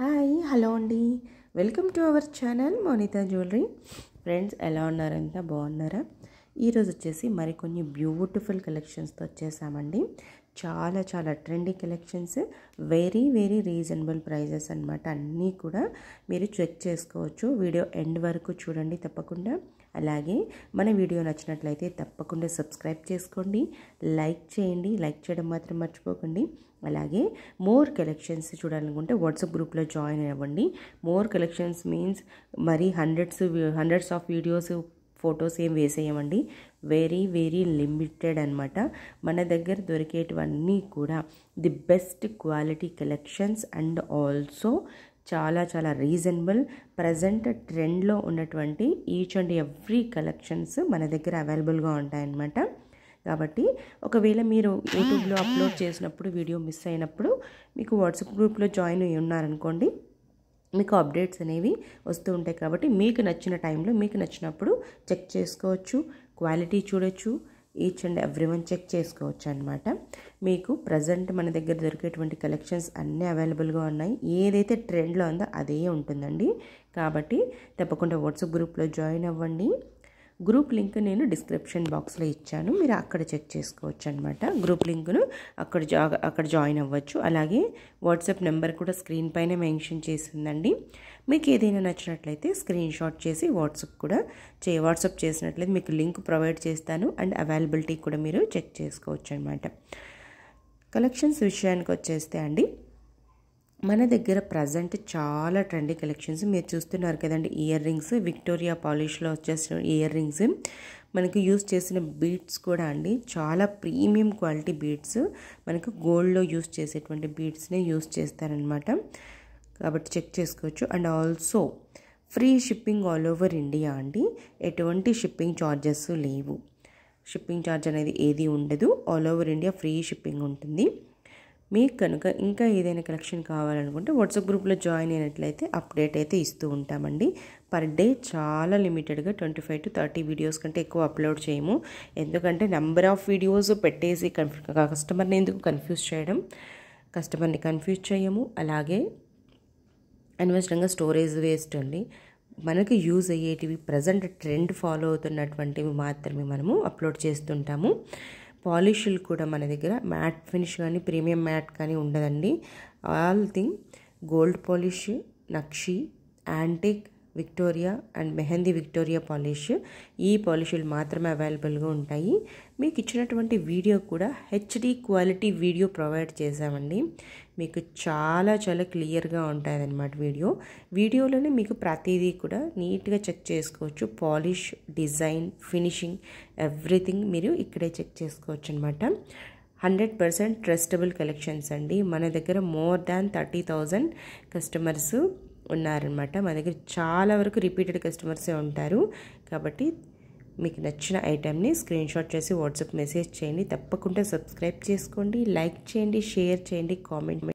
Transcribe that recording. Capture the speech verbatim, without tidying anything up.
Hi hello అండి, welcome to our channel Monitha jewellery. Friends, ఎలా ఉన్నారు? అంతా బాగున్నారా? ఈరోజు వచ్చేసి మరికొన్ని బ్యూటిఫుల్ కలెక్షన్స్తో వచ్చేసామండి. చాలా చాలా trendy collections, very very reasonable prices అన్నమాట. అన్నీ కూడా మీరు చెక్ చేసుకోవచ్చు. వీడియో ఎండ్ వరకు చూడండి తప్పకుండా. అలాగే మన వీడియో నచ్చినట్లయితే తప్పకుండా సబ్స్క్రైబ్ చేసుకోండి, లైక్ చేయండి. లైక్ చేయడం మాత్రం మర్చిపోకండి. అలాగే మోర్ కలెక్షన్స్ చూడాలనుకుంటే వాట్సాప్ గ్రూప్లో జాయిన్ అవ్వండి. మోర్ కలెక్షన్స్ మీన్స్ మరీ hundreds hundreds of videos, photos ఏం వేసేయమండి. వెరీ వెరీ లిమిటెడ్ అనమాట. మన దగ్గర దొరికేటివన్నీ కూడా the best quality collections and also చాలా చాలా రీజనబుల్, ప్రజెంట్ ట్రెండ్లో ఉన్నటువంటి ఈచ్ అండ్ ఎవ్రీ కలెక్షన్స్ మన దగ్గర అవైలబుల్గా ఉంటాయన్నమాట. కాబట్టి ఒకవేళ మీరు యూట్యూబ్లో అప్లోడ్ చేసినప్పుడు వీడియో మిస్ అయినప్పుడు మీకు వాట్సాప్ గ్రూప్లో జాయిన్ అయ్యి ఉన్నారనుకోండి, మీకు అప్డేట్స్ అనేవి వస్తూ ఉంటాయి. కాబట్టి మీకు నచ్చిన టైంలో మీకు నచ్చినప్పుడు చెక్ చేసుకోవచ్చు, క్వాలిటీ చూడొచ్చు, each and every one check చేసుకోవచ్చు అనమాట. మీకు ప్రజెంట్ మన దగ్గర దొరికేటువంటి కలెక్షన్స్ అన్నీ అవైలబుల్గా ఉన్నాయి. ఏదైతే ట్రెండ్లో ఉందో అదే ఉంటుందండి. కాబట్టి తప్పకుండా వాట్సాప్ గ్రూప్లో జాయిన్ అవ్వండి. గ్రూప్ లింక్ నేను డిస్క్రిప్షన్ బాక్స్లో ఇచ్చాను, మీరు అక్కడ చెక్ చేసుకోవచ్చు అనమాట. గ్రూప్ లింక్ను అక్కడ జా అక్కడ జాయిన్ అవ్వచ్చు. అలాగే వాట్సాప్ నెంబర్ కూడా స్క్రీన్ పైన మెన్షన్ చేసిందండి. మీకు ఏదైనా నచ్చినట్లయితే స్క్రీన్ షాట్ చేసి వాట్సాప్ కూడా చే వాట్సాప్ చేసినట్లయితే మీకు లింక్ ప్రొవైడ్ చేస్తాను అండ్ అవైలబిలిటీ కూడా మీరు చెక్ చేసుకోవచ్చు అనమాట. కలెక్షన్స్ విషయానికి వచ్చేస్తే అండి, మన దగ్గర ప్రజెంట్ చాలా ట్రెండీ కలెక్షన్స్ మీరు చూస్తున్నారు కదండి. ఇయర్ రింగ్స్, విక్టోరియా పాలిష్లో వచ్చేసిన ఇయర్ రింగ్స్, మనకు యూజ్ చేసిన బీడ్స్ కూడా అండి చాలా ప్రీమియం క్వాలిటీ బీడ్స్. మనకు గోల్డ్లో యూజ్ చేసేటువంటి బీడ్స్నే యూజ్ చేస్తారనమాట. కాబట్టి చెక్ చేసుకోవచ్చు. And also free shipping all over India అండి. ఎటువంటి షిప్పింగ్ ఛార్జెస్ లేవు, షిప్పింగ్ ఛార్జ్ అనేది ఏది ఉండదు. All over India free shipping ఉంటుంది. మీకు కనుక ఇంకా ఏదైనా కలెక్షన్ కావాలనుకుంటే వాట్సాప్ గ్రూప్లో జాయిన్ అయినట్లయితే అప్డేట్ అయితే ఇస్తూ ఉంటామండి. పర్ డే చాలా లిమిటెడ్గా twenty five to thirty videos కంటే ఎక్కువ అప్లోడ్ చేయము. ఎందుకంటే నెంబర్ ఆఫ్ వీడియోస్ పెట్టేసి కస్టమర్ని ఎందుకు కన్ఫ్యూజ్ చేయడం, కస్టమర్ని కన్ఫ్యూజ్ చేయము. అలాగే అనవసరంగా స్టోరేజ్ వేస్ట్ అండి. మనకి యూజ్ అయ్యేటివి, ప్రజెంట్ ట్రెండ్ ఫాలో అవుతున్నటువంటివి మాత్రమే మనము అప్లోడ్ చేస్తుంటాము. పాలిష్లు కూడా మన దగ్గర మ్యాట్ ఫినిష్ కానీ ప్రీమియం మ్యాట్ కానీ ఉండదండి. All thing gold polish, nakshi, antique, Victoria and mehndi Victoria polish, ఈ పాలిష్లు మాత్రమే అవైలబుల్గా ఉంటాయి. మీకు ఇచ్చినటువంటి వీడియో కూడా హెచ్డి క్వాలిటీ వీడియో ప్రొవైడ్ చేసామండి. మీకు చాలా చాలా క్లియర్గా ఉంటుంది అన్నమాట వీడియో. వీడియోలోనే మీకు ప్రతిదీ కూడా నీట్గా చెక్ చేసుకోవచ్చు. పాలిష్, డిజైన్, ఫినిషింగ్, ఎవ్రీథింగ్ మీరు ఇక్కడే చెక్ చేసుకోవచ్చు అన్నమాట. హండ్రెడ్ పర్సెంట్ ట్రస్టబుల్ కలెక్షన్స్ అండి. మన దగ్గర more than thirty thousand customers ఉన్నారనమాట. మా దగ్గర చాలా వరకు రిపీటెడ్ కస్టమర్సే ఉంటారు. కాబట్టి మీకు నచ్చిన ఐటెంని స్క్రీన్ షాట్ చేసి వాట్సాప్ మెసేజ్ చేయండి. తప్పకుండా సబ్స్క్రైబ్ చేసుకోండి, లైక్ చేయండి, షేర్ చేయండి, కామెంట్